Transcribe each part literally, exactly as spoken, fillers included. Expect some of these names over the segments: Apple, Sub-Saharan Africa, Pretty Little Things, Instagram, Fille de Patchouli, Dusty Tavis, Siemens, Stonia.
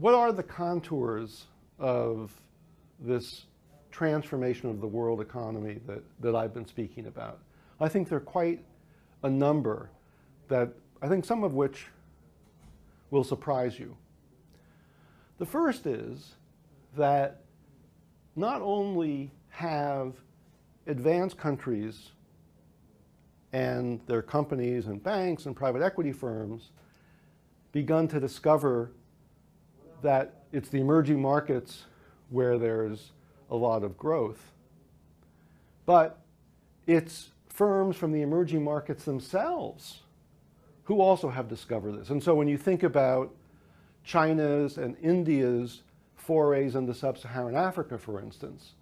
what are the contours of this transformation of the world economy that, that I've been speaking about? I think there are quite a number that I think some of which will surprise you. The first is that not only have advanced countries and their companies and banks and private equity firms begun to discover that it's the emerging markets where there's a lot of growth, but it's firms from the emerging markets themselves who also have discovered this. And so when you think about China's and India's forays into Sub-Saharan Africa, for instance,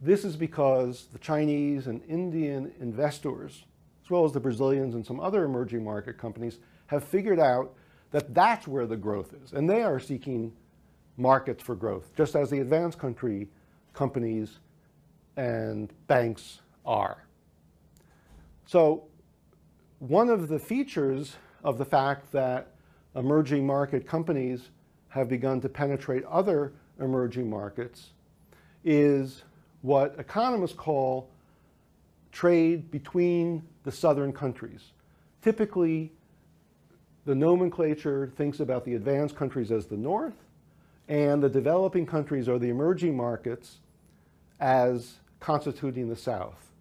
this is because the Chinese and Indian investors, as well as the Brazilians and some other emerging market companies, have figured out that that's where the growth is. And they are seeking markets for growth, just as the advanced country companies and banks are. So one of the features of the fact that emerging market companies have begun to penetrate other emerging markets is what economists call trade between the southern countries. Typically, the nomenclature thinks about the advanced countries as the north, and the developing countries or the emerging markets as constituting the south.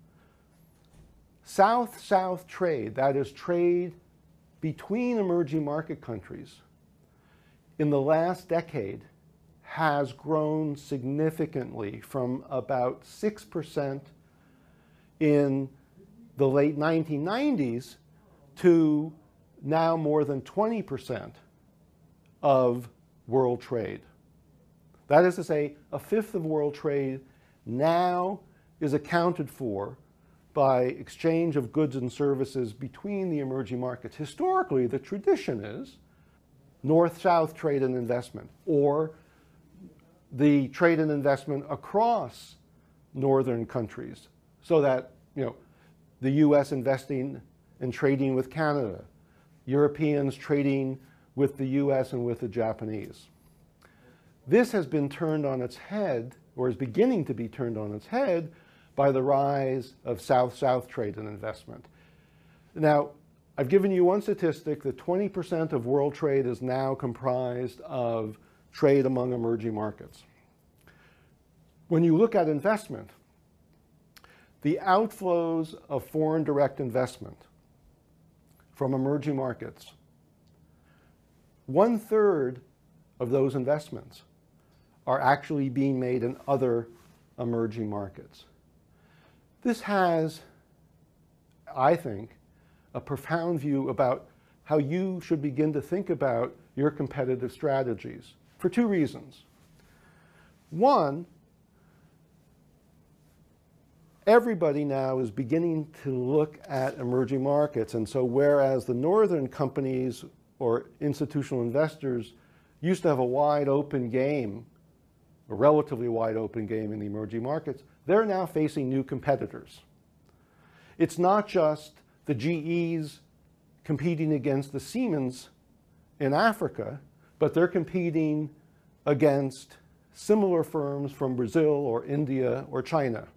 South-south trade, that is trade between emerging market countries, in the last decade has grown significantly from about six percent in the late nineteen nineties to now more than twenty percent of world trade. That is to say, a fifth of world trade now is accounted for by exchange of goods and services between the emerging markets. Historically, the tradition is north-south trade and investment, or the trade and investment across northern countries, so that, you know, the U S investing and trading with Canada, Europeans trading with the U S and with the Japanese. This has been turned on its head, or is beginning to be turned on its head, by the rise of south-south trade and investment. Now, I've given you one statistic that twenty percent of world trade is now comprised of trade among emerging markets. When you look at investment, the outflows of foreign direct investment from emerging markets, one-third of those investments are actually being made in other emerging markets. This has, I think, a profound view about how you should begin to think about your competitive strategies for two reasons. One, everybody now is beginning to look at emerging markets, and so whereas the northern companies or institutional investors used to have a wide open game, a relatively wide open game in the emerging markets, they're now facing new competitors. It's not just the G Es competing against the Siemens in Africa, but they're competing against similar firms from Brazil or India or China.